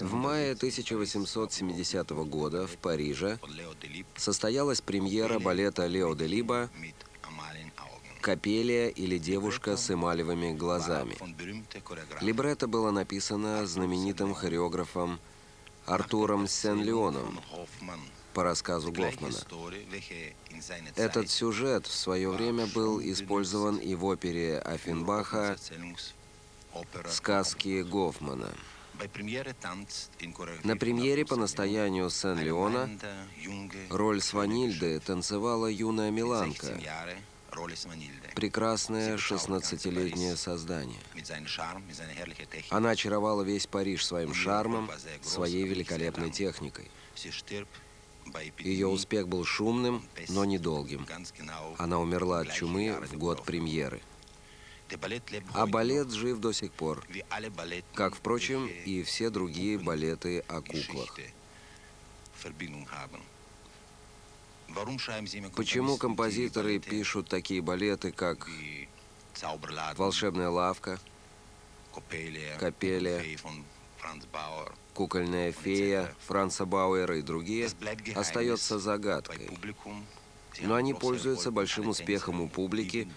В мае 1870 года в Париже состоялась премьера балета Лео де Либо «Коппелия, или девушка с эмалевыми глазами». Либретто было написано знаменитым хореографом Артуром Сен-Леоном по рассказу Гофмана. Этот сюжет в свое время был использован и в опере Афинбаха «Сказки Гофмана». На премьере по настоянию Сен-Леона роль Сванильды танцевала юная Миланка, прекрасное 16-летнее создание. Она очаровала весь Париж своим шармом, своей великолепной техникой. Ее успех был шумным, но недолгим. Она умерла от чумы в год премьеры. А балет жив до сих пор, как, впрочем, и все другие балеты о куклах. Почему композиторы пишут такие балеты, как «Волшебная лавка», «Коппелия», «Кукольная фея» Франца Бауэра и другие, остается загадкой. Но они пользуются большим успехом у публики,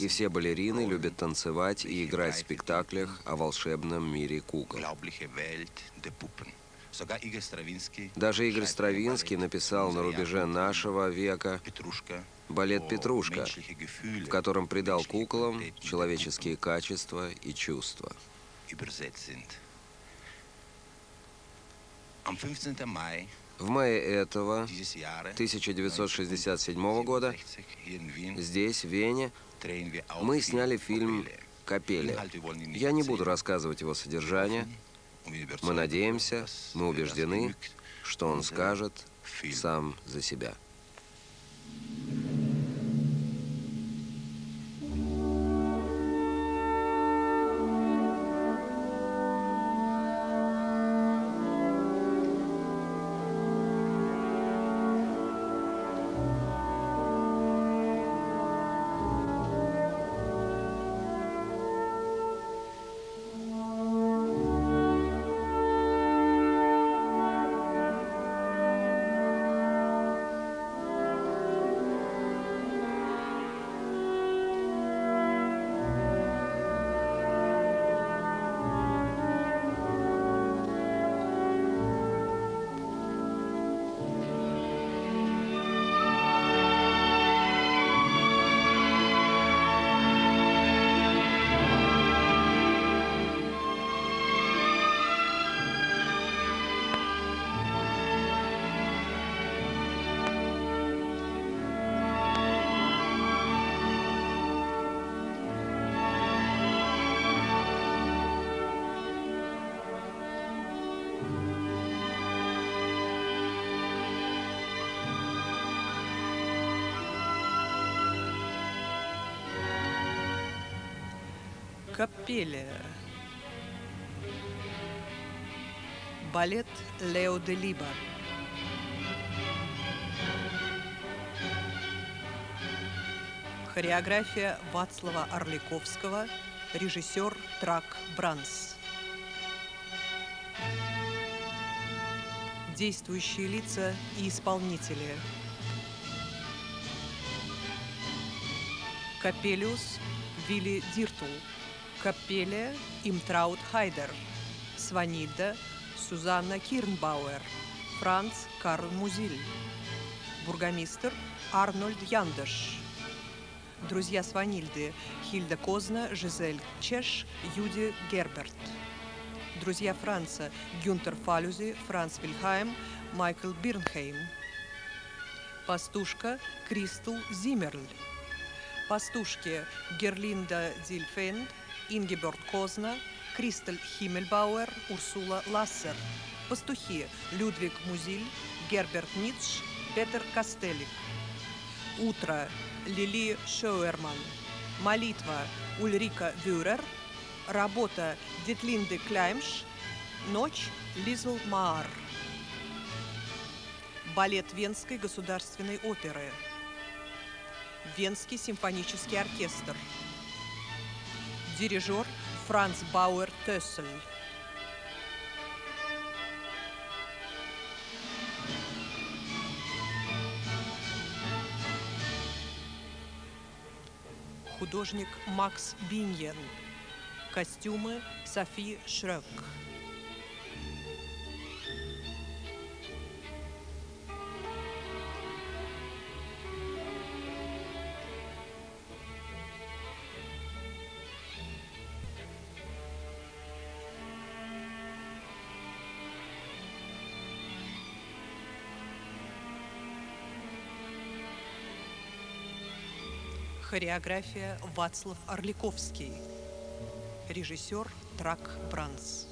и все балерины любят танцевать и играть в спектаклях о волшебном мире кукол. Даже Игорь Стравинский написал на рубеже нашего века балет «Петрушка», в котором придал куклам человеческие качества и чувства. 15 мая. В мае этого 1967 года здесь, в Вене, мы сняли фильм «Коппелия». Я не буду рассказывать его содержание. Мы надеемся, мы убеждены, что он скажет сам за себя. Коппелия. Балет Лео де Либо. Хореография Вацлава Орликовского, режиссер Трак Бранс. Действующие лица и исполнители. Коппелиус Вилли Диртул. Коппелия Им Траут Хайдер, Сванильда Сузанна Кирнбауэр, Франц Карл Музиль, бургомистр Арнольд Яндерш, друзья Сванильды Хильда Козна, Жизель Чеш, Юди Герберт, друзья Франца Гюнтер Фалюзи, Франц Вильхайм, Майкл Бирнхейм, пастушка Кристул Зиммерль, пастушки Герлинда Дильфендт, Ингеберт Козна, Кристель Химмельбауэр, Урсула Лассер. Пастухи Людвиг Музиль, Герберт Ницш, Петер Кастелик. Утро Лили Шоерман. Молитва Ульрика Вюрер. Работа Дитлинды Кляймш. Ночь Лизл Маар. Балет Венской государственной оперы. Венский симфонический оркестр. Дирижер Франц Бауэр Тессель. художник Макс Биньен. Костюмы Софи Шрек. Хореография Вацлав Орликовский. Режиссер Трак Бранс.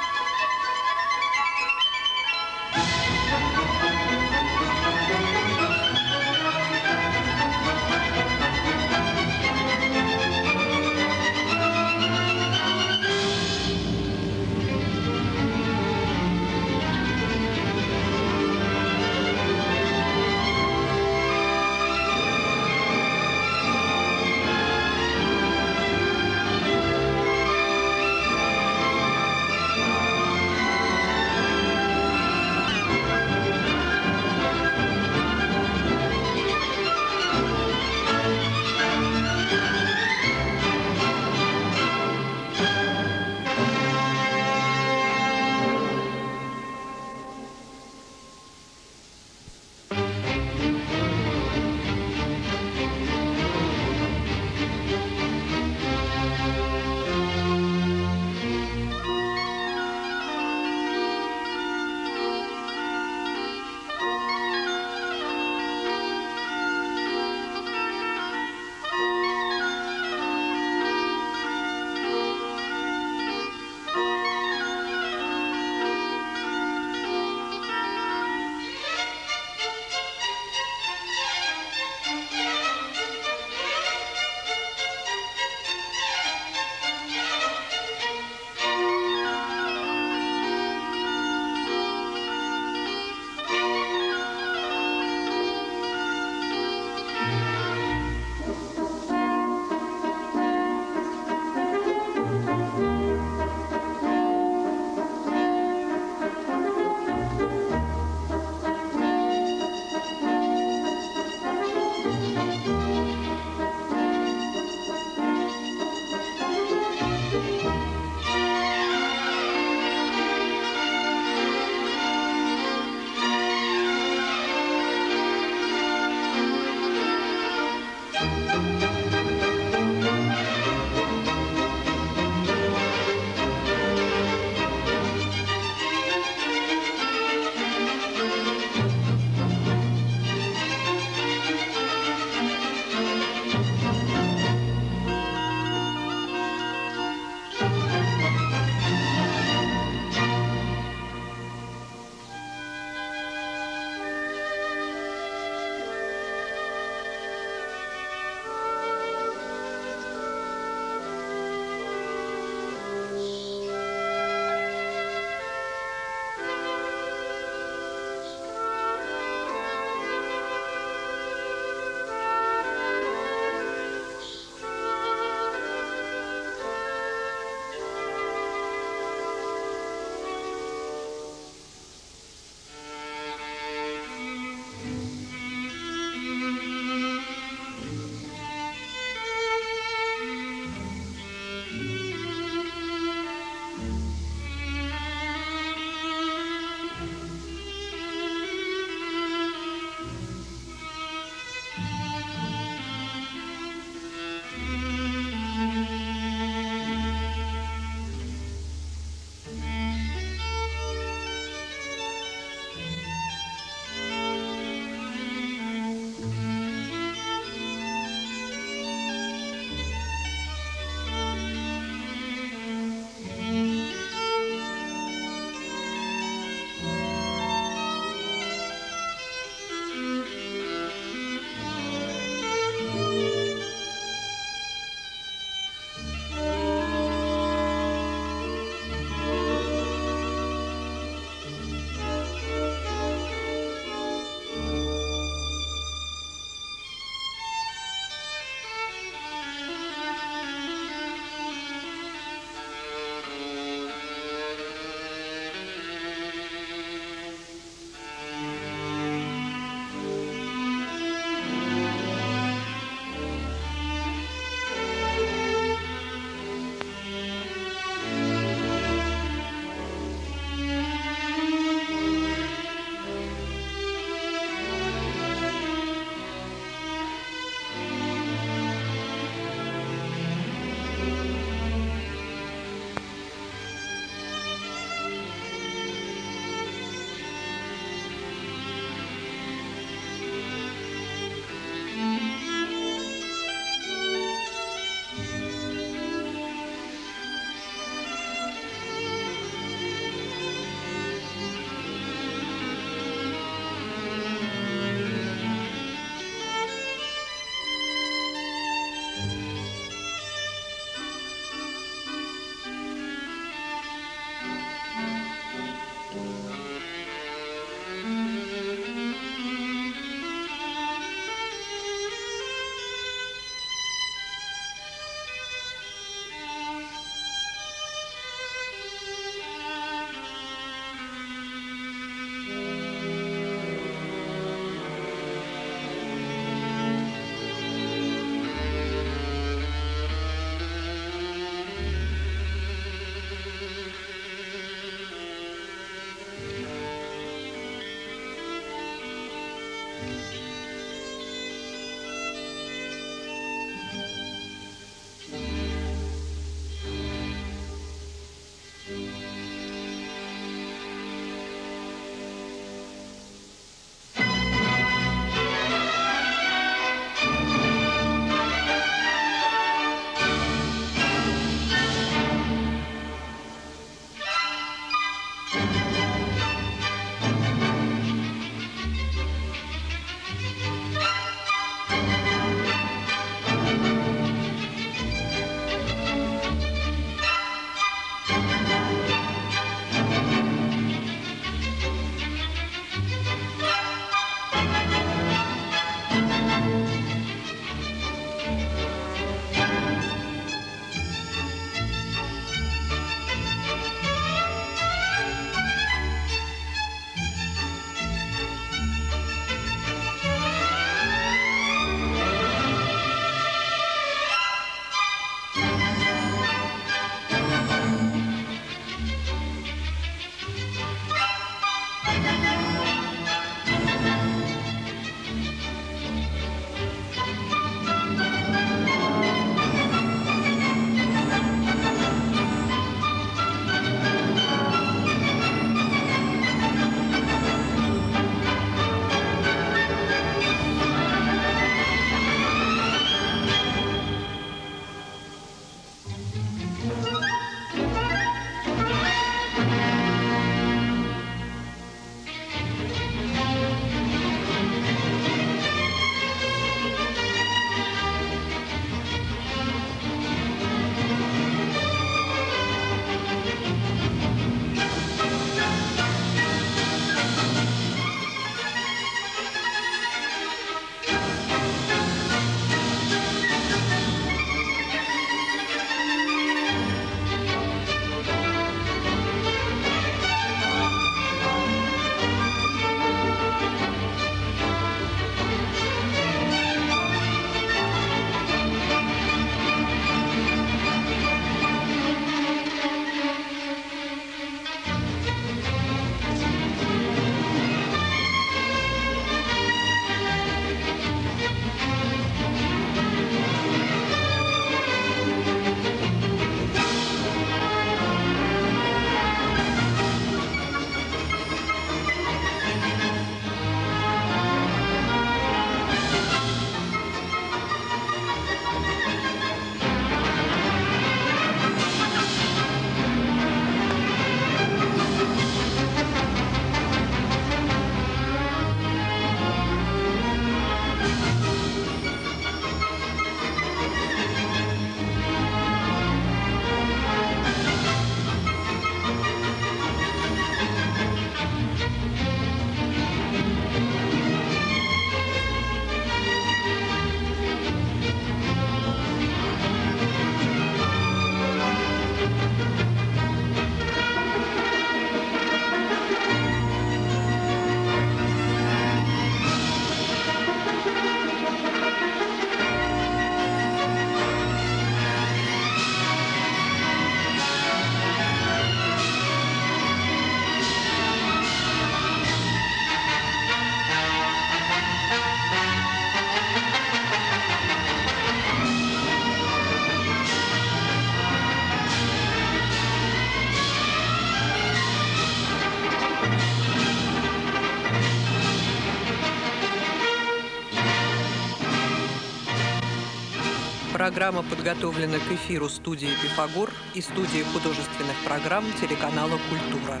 Программа подготовлена к эфиру студии «Пифагор» и студии художественных программ телеканала «Культура».